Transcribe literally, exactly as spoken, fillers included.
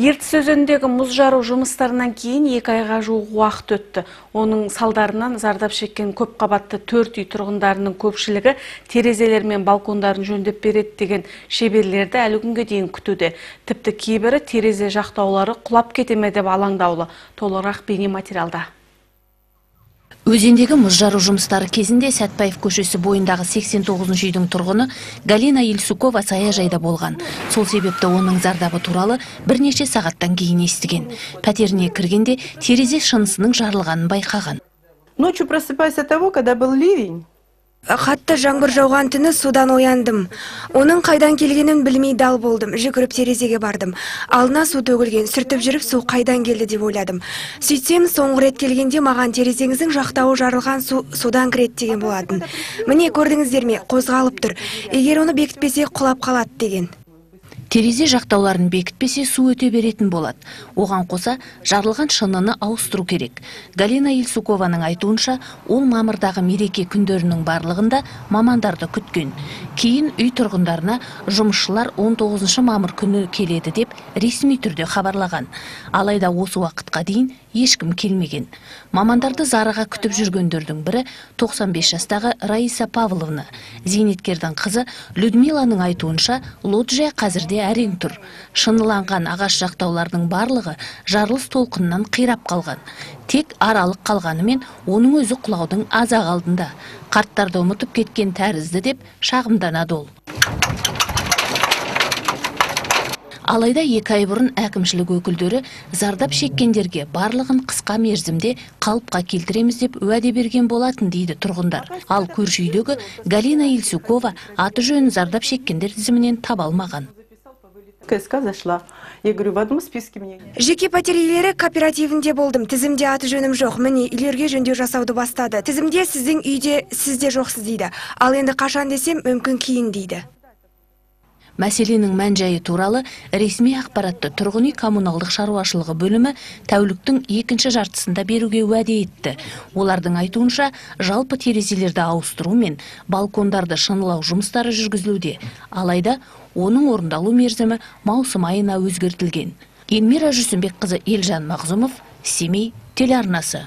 Ертіс өзендегі мұз жару жұмыстарынан кейін екі айға жуық уақыт өтті. Оның салдарынан зардап шеккен көпқабатты төрт үй тұрғындарының көпшілігі терезелер мен балкондарын жөндеп береді деген шеберлерді әлі күнге дейін күтуде. Тіпті кейбірі терезе жақтаулары құлап кете ме деп алаңдаулы. Толығырақ бейне материалда. Өзендегі мұз жару жұмыстары кезінде Сәтпаев көшесі бойындағы сексен тоғызыншы үйдің тұрғыны Галина Елсукова саяжайда болған. Сол себепті оның зардабы туралы бірнеше сағаттан кейін естіген. Пәтеріне кіргенде терезе шынысының жарылғанын байқаған. Ночью просыпаясь от того, когда был ливень. Қатты жаңбыр жауған түні судан ояндым. Оның қайдан келгенін білмей дал болдым. Жүгіріп терезеге бардым. Алдына су төгілген, сүртіп жүріп су қайдан келді деп ойладым. Сөйтсем, соңғы рет келгенде маған терезеңіздің жақтауы жарылған су судан кіреді деген болатын. Міне көрдіңіздер ме, қозғалып тұр. Егер оны бекітпесе құлап қалады деген. Терезе жақтауларын бекітпесе су өте беретін болады. Оған қоса жарылған шыныны ауыстыру керек. Галина Елсукованың айтуынша, ол мамырдағы мереке күндерінің барлығында мамандарды күткен. Кейін үй тұрғындарына жұмысшылар он тоғызыншы мамыр күні келеді деп ресми түрде хабарлаған. Алайда осы уақытқа дейін ешкім келмеген. Мамандарды зарыға күтіп жүргендердің бірі тоқсан бес жастағы Раиса Павловна. Зейнеткердің қызы Людмиланың айтуынша, лоджия қазірде әрең тұр. Шыныланған ағаш жақтаулардың барлығы жарылыс толқыннан қирап қалған. Тек аралық қалғанымен оның өзі құлаудың азақ алдында. Қарттарды ұмытып кеткен тәрізді деп шағымданады ол. Алайда екі ай бұрын әкімшілік өкілдері зардап шеккендерге барлығын қысқа мерзімде қалыпқа келтіреміз деп уәде берген болатын дейді тұрғындар. Ал көрші үйдегі Галина Елсукова аты жөнін зардап шеккендер тізімінен таба алмаған. Жеке пәтер иелері кооперативінде болдым. Тізімде аты жөнім жоқ. Міне үйлерге жөндеу жасауды бастады. Тізімде сіздің үйде сізде жоқсыз дейді. Ал енді қашан десем мүмкін кейін дейді. Мәселенің мән-жайы туралы ресми ақпаратты тұрғын үй коммуналдық шаруашылығы бөлімі тәуліктің екінші жартысында беруге уәде етті. Олардың айтуынша, жалпы терезелерді ауыстыру мен балкондарды шынылау жұмыстары жүргізілуде. Алайда оның орындалу мерзімі маусым айына өзгертілген. Еммер Ажусинбек қызы Елжан Мағзумов, Семей телеарнасы.